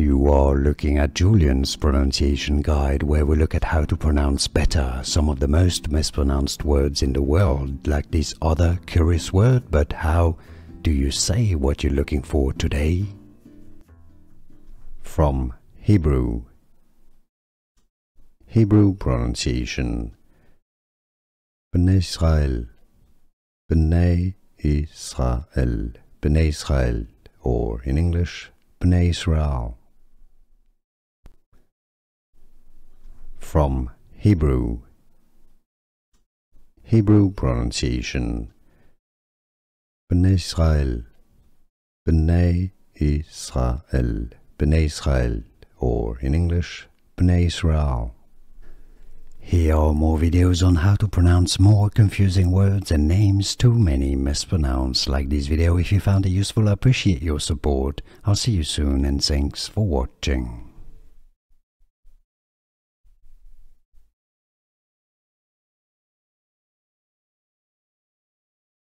You are looking at Julian's pronunciation guide, where we look at how to pronounce better some of the most mispronounced words in the world, like this other curious word. But how do you say what you're looking for today? From Hebrew. Hebrew pronunciation. Bnei Yisrael. Bnei Yisrael. Bnei Yisrael, or in English, Bnei Yisrael. From Hebrew. Hebrew pronunciation. Bnei Yisrael. Bnei Yisrael. Bnei Yisrael, or in English, Bnei Yisrael. Here are more videos on how to pronounce more confusing words and names too many mispronounced. Like this video if you found it useful. I appreciate your support. I'll see you soon, and thanks for watching.